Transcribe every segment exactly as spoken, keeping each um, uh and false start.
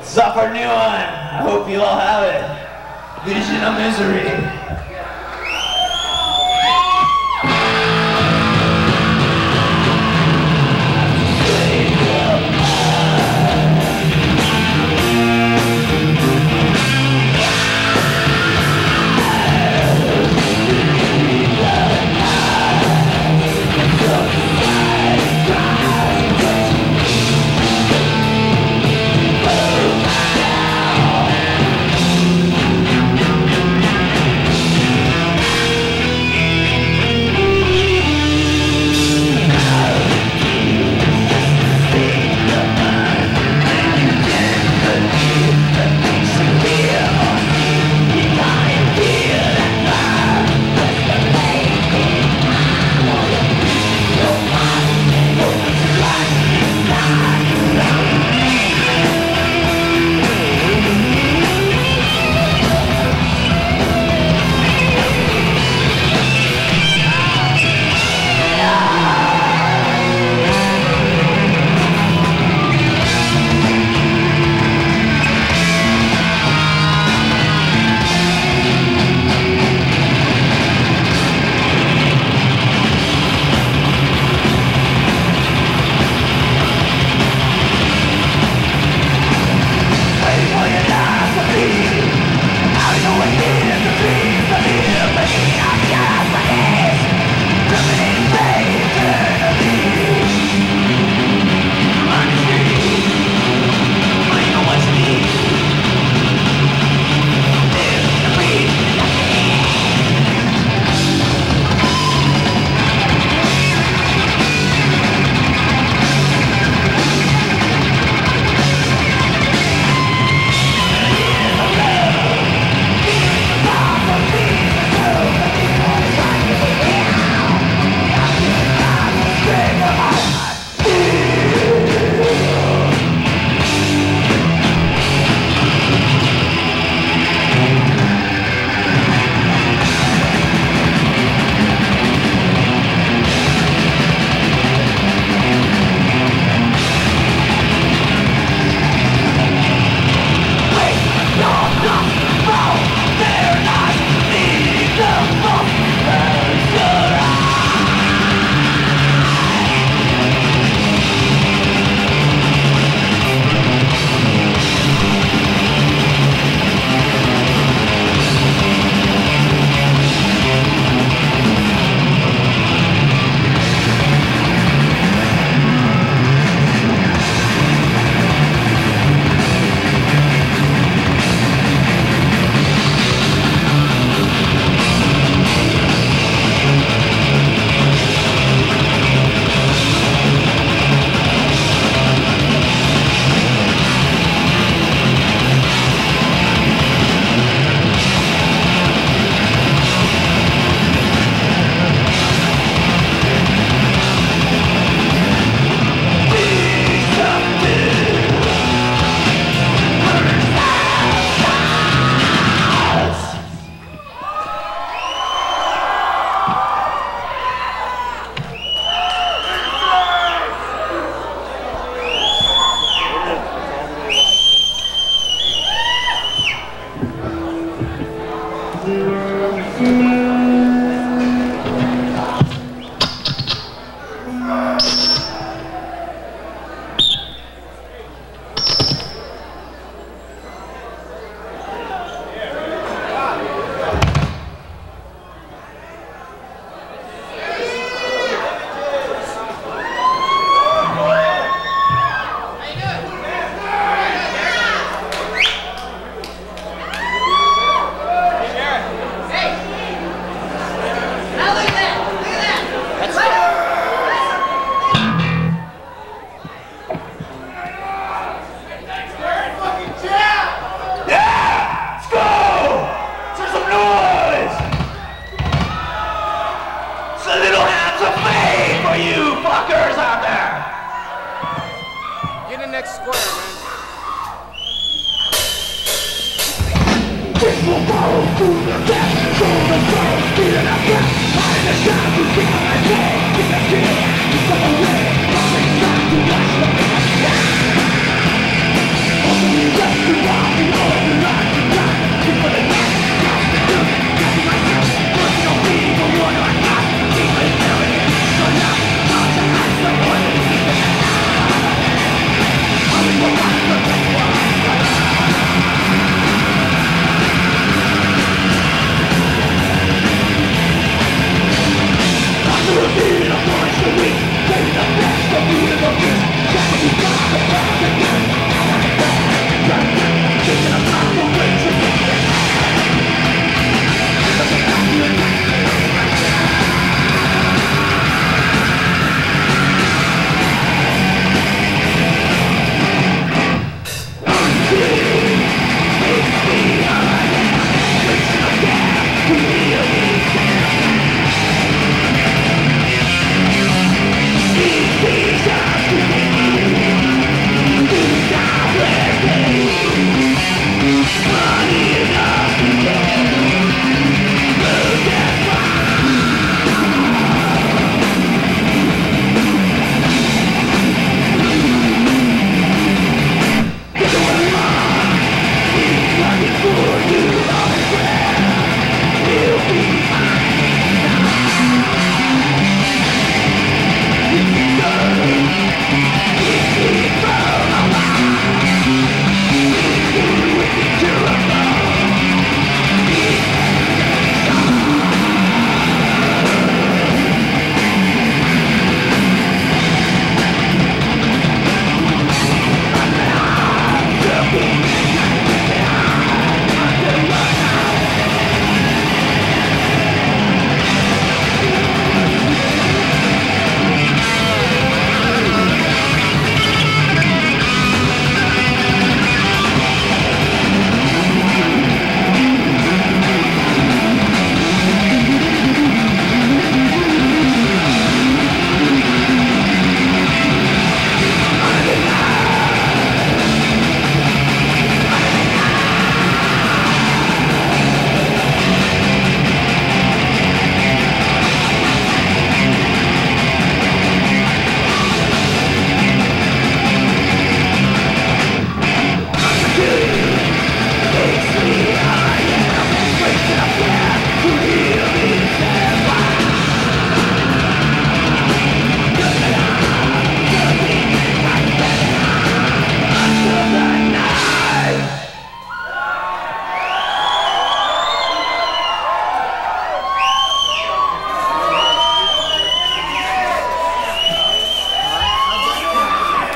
It's off our new one. I hope you all have it. Vision of Misery.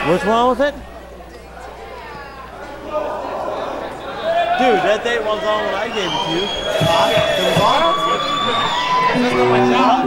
What's wrong with it? Dude, that date was on when I gave it to you. It was on?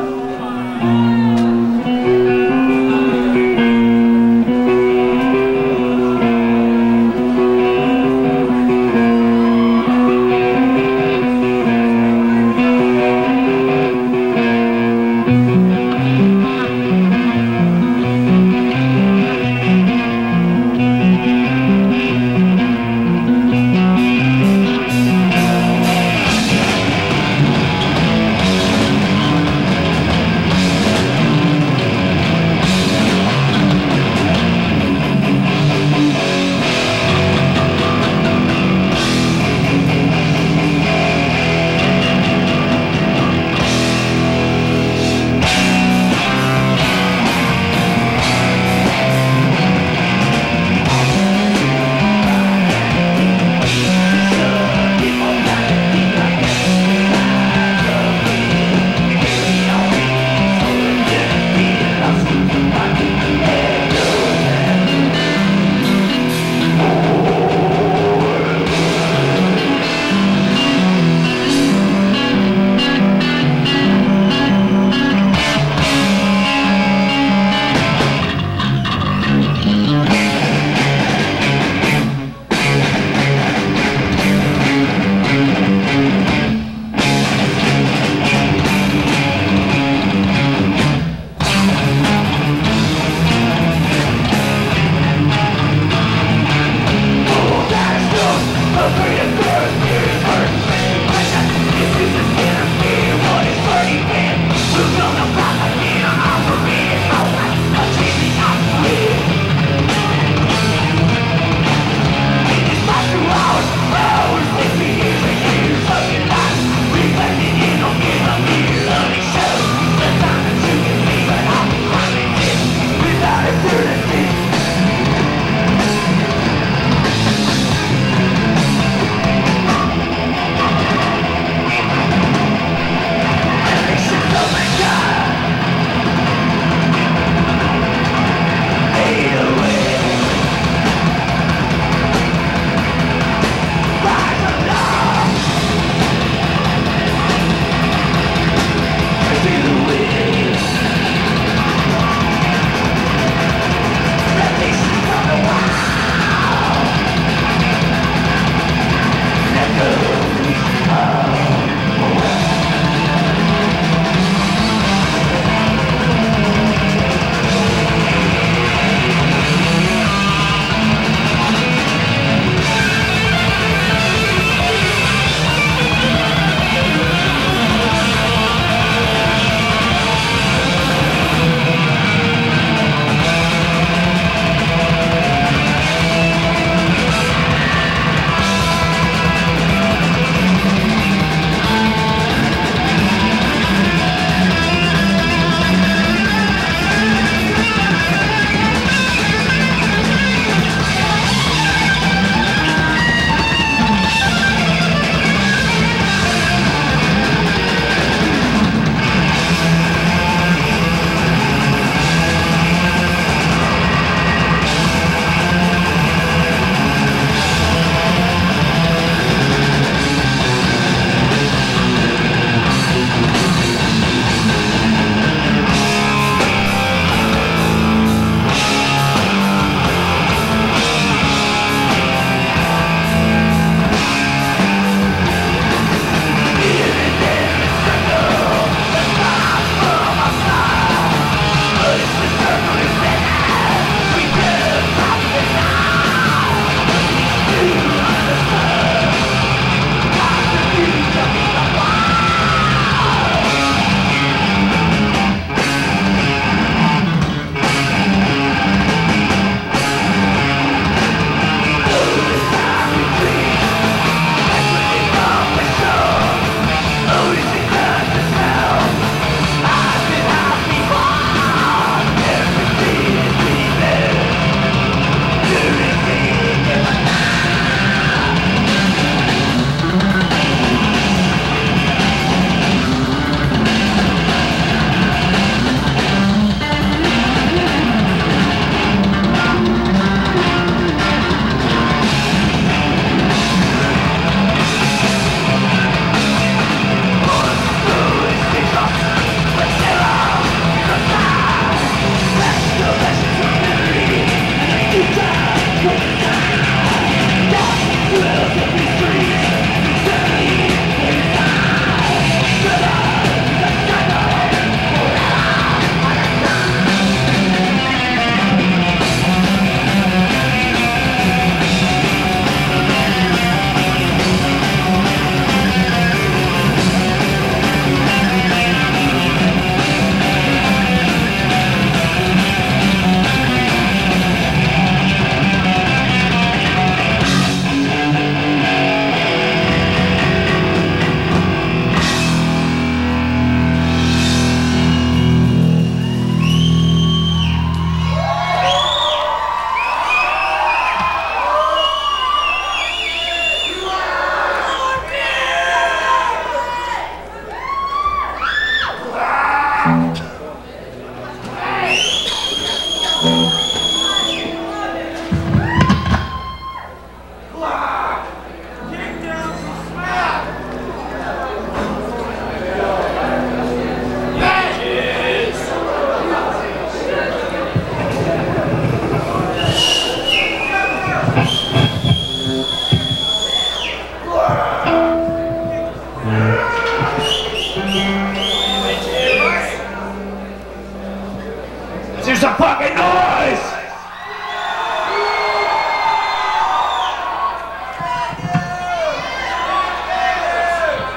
some fucking noise!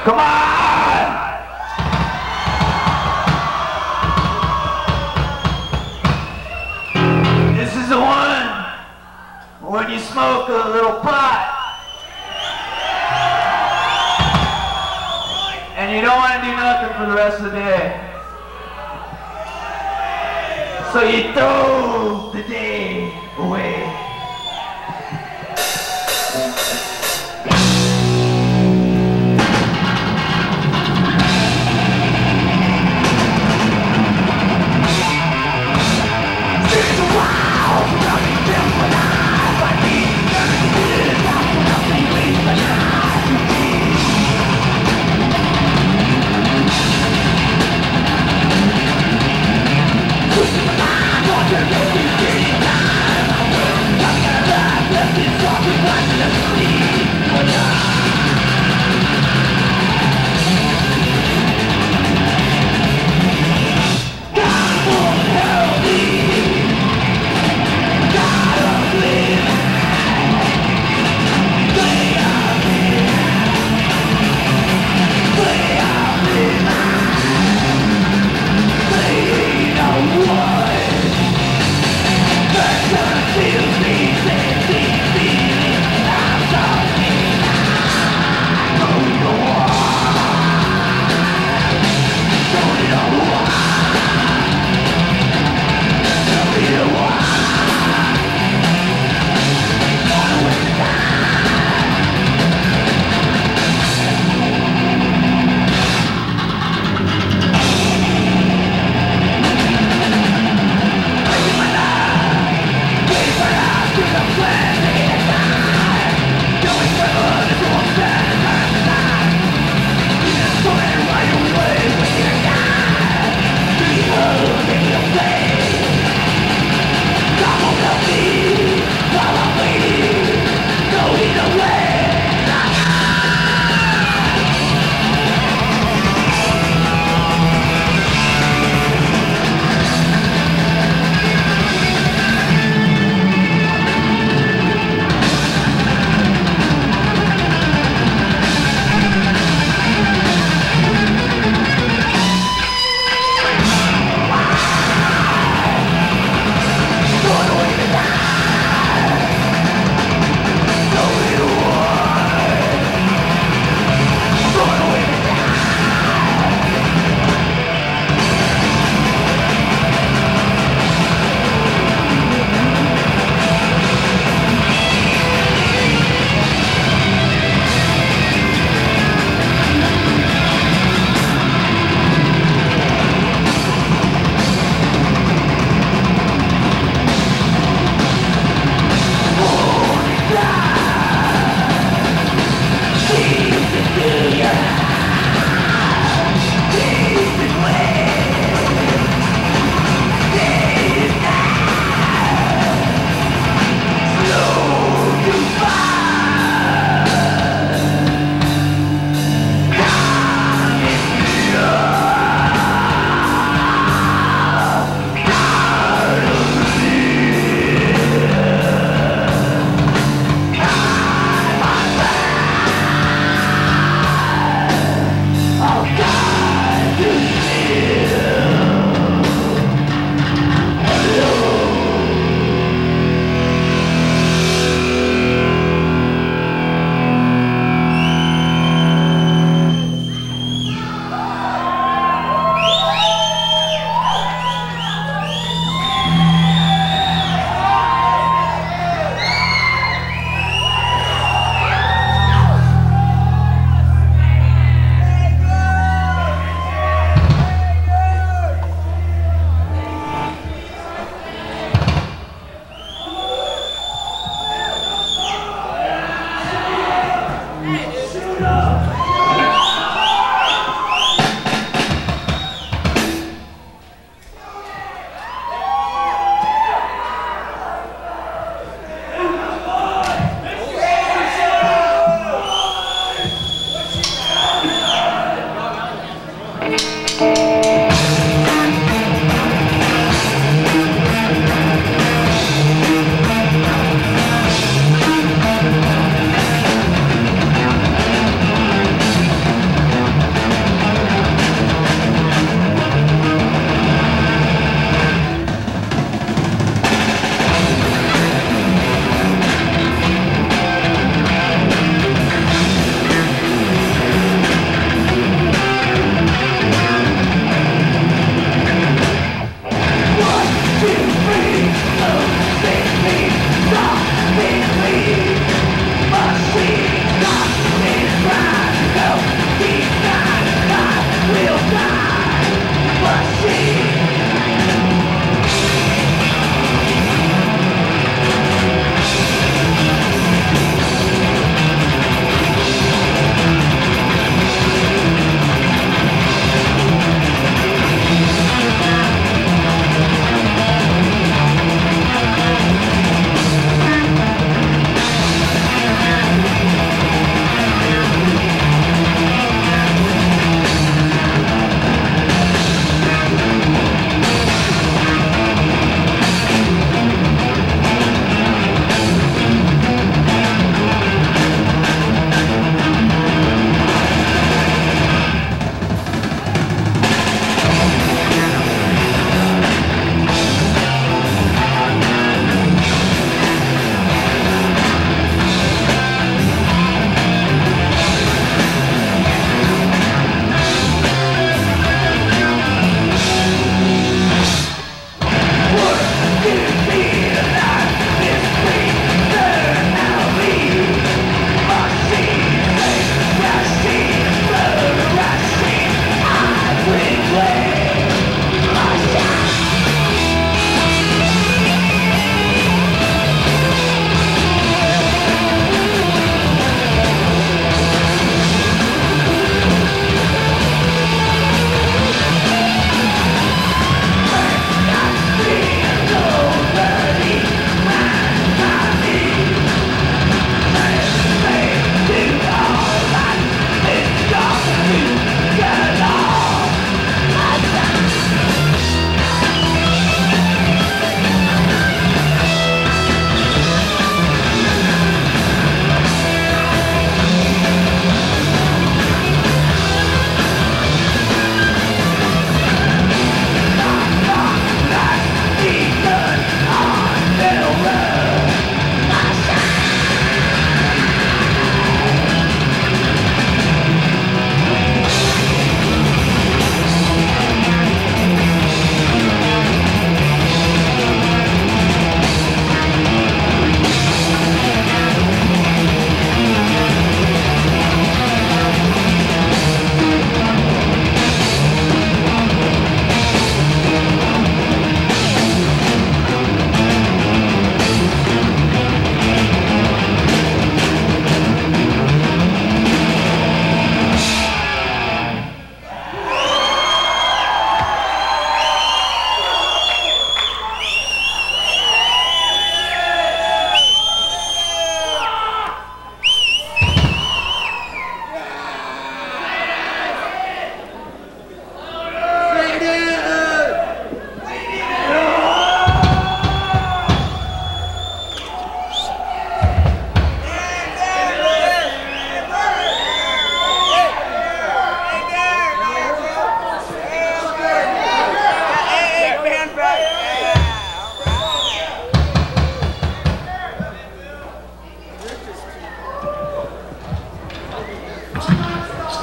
Come on! This is the one when you smoke a little pot and you don't want to do nothing for the rest of the day. So you throw the day away. We'll be right back.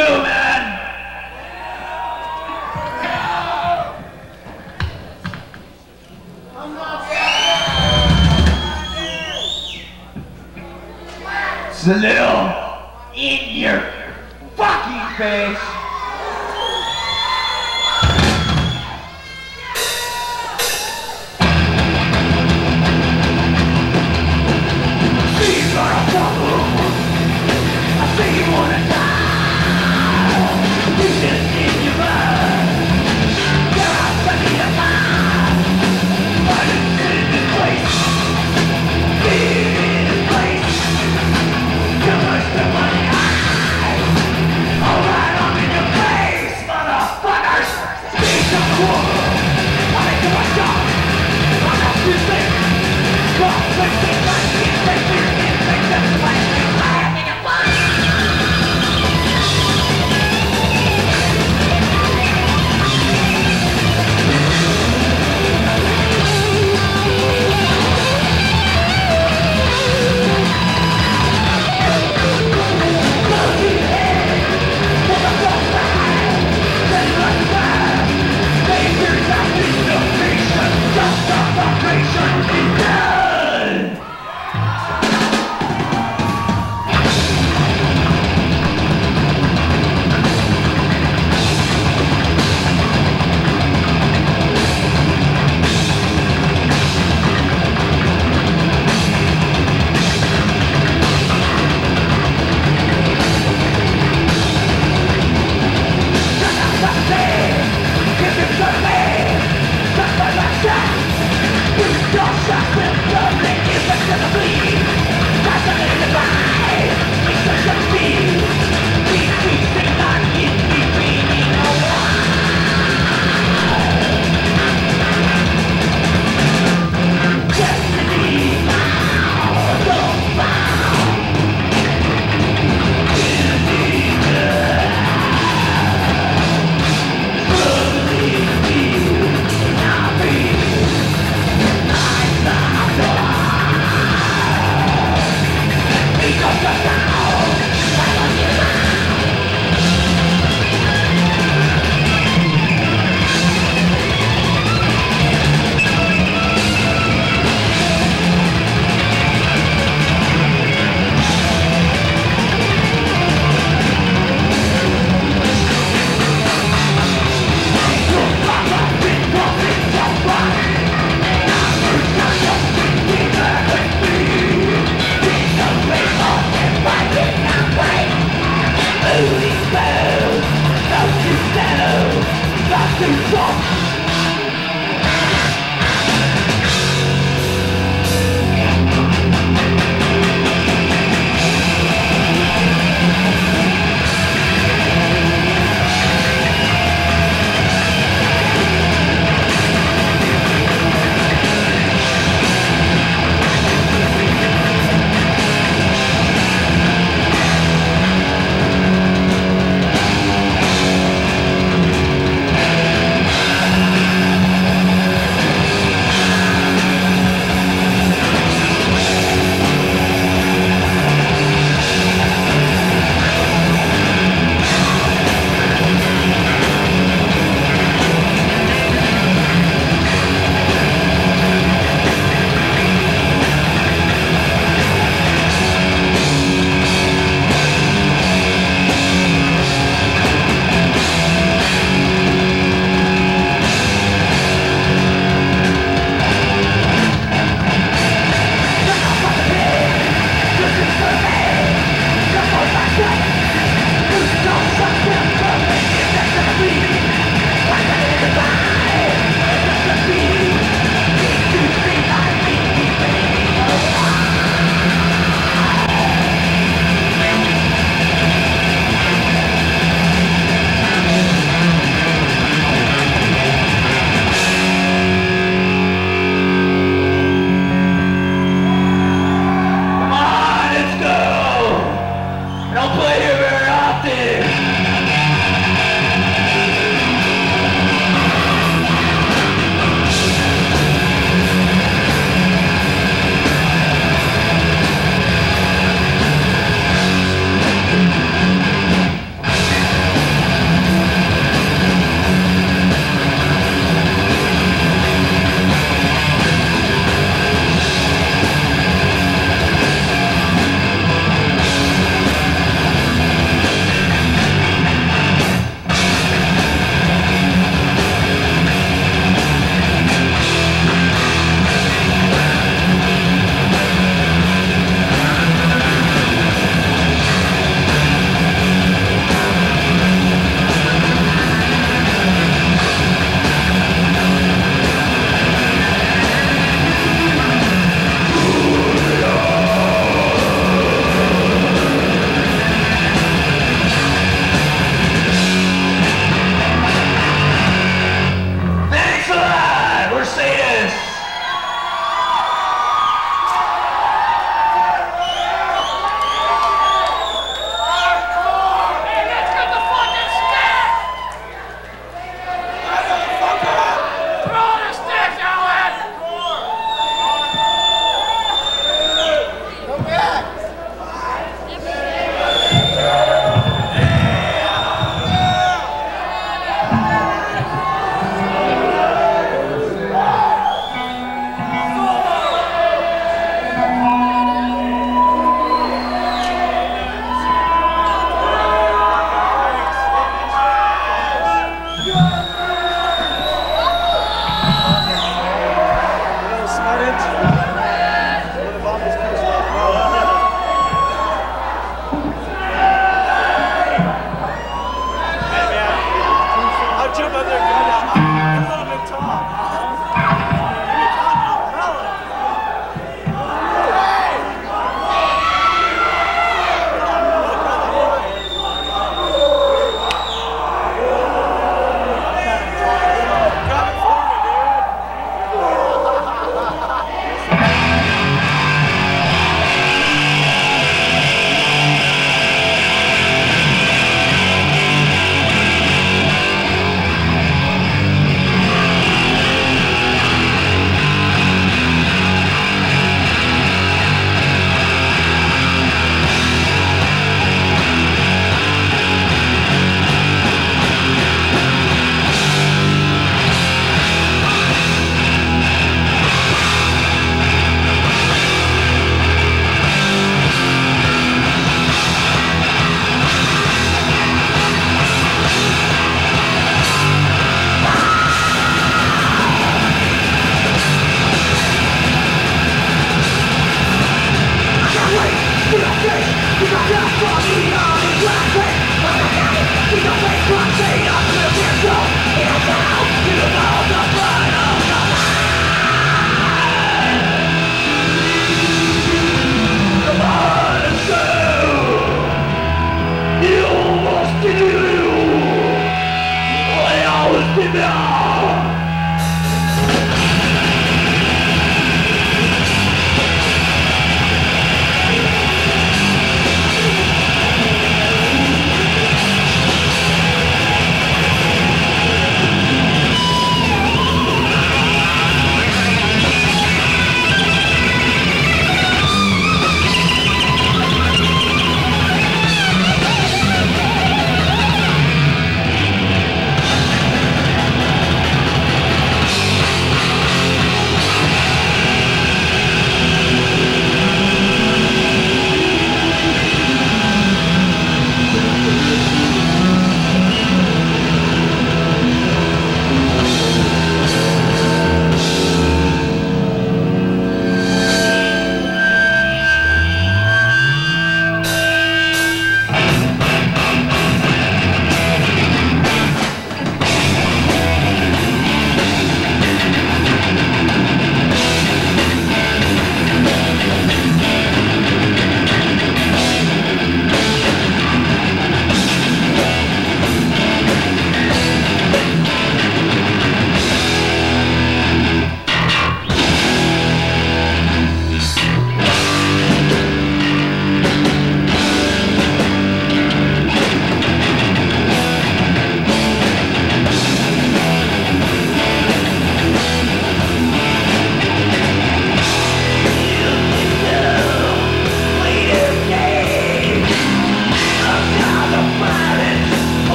do, man. Salil, in your fucking face.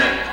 Shit!